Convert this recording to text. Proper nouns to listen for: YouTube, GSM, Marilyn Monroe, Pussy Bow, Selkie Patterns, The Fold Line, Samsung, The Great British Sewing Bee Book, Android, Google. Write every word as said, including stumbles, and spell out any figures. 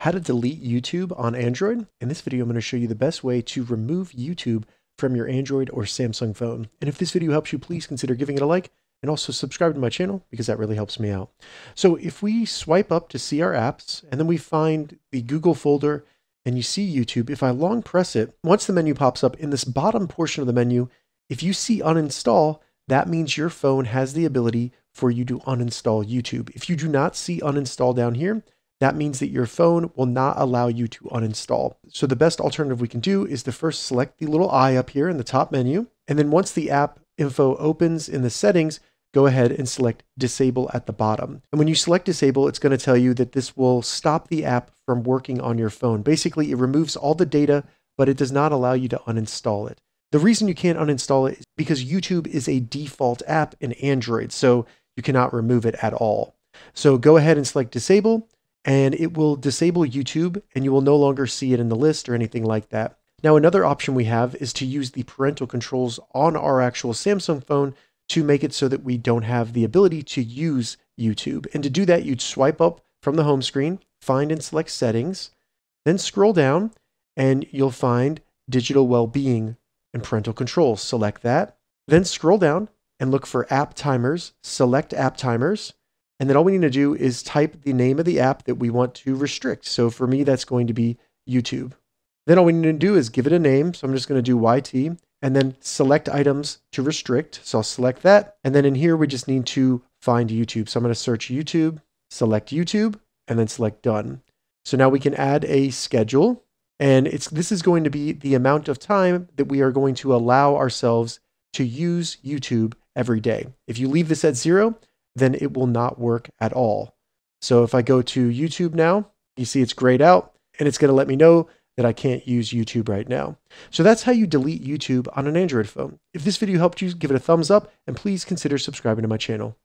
how to delete YouTube on Android. In this video, I'm going to show you the best way to remove YouTube from your Android or Samsung phone. And if this video helps you, please consider giving it a like and also subscribe to my channel because that really helps me out. So if we swipe up to see our apps and then we find the Google folder and you see YouTube, if I long press it, once the menu pops up in this bottom portion of the menu, if you see uninstall, that means your phone has the ability for you to uninstall YouTube. If you do not see uninstall down here, that means that your phone will not allow you to uninstall. So the best alternative we can do is to first select the little eye up here in the top menu. And then once the app info opens in the settings, go ahead and select disable at the bottom. And when you select disable, it's going to tell you that this will stop the app from working on your phone. Basically, it removes all the data, but it does not allow you to uninstall it. The reason you can't uninstall it is because YouTube is a default app in Android, so you cannot remove it at all. So go ahead and select disable, and it will disable YouTube, and you will no longer see it in the list or anything like that. Now, another option we have is to use the parental controls on our actual Samsung phone to make it so that we don't have the ability to use YouTube. And to do that, you'd swipe up from the home screen, find and select settings, then scroll down, and you'll find digital well-being and parental controls. Select that, then scroll down and look for app timers, select app timers. And then all we need to do is type the name of the app that we want to restrict. So for me, that's going to be YouTube. Then all we need to do is give it a name. So I'm just going to do Y T and then select items to restrict. So I'll select that. And then in here, we just need to find YouTube. So I'm going to search YouTube, select YouTube, and then select done. So now we can add a schedule. And it's this is going to be the amount of time that we are going to allow ourselves to use YouTube every day. If you leave this at zero, then it will not work at all. So if I go to YouTube now, you see it's grayed out and it's going to let me know that I can't use YouTube right now. So that's how you delete YouTube on an Android phone. If this video helped you, give it a thumbs up and please consider subscribing to my channel.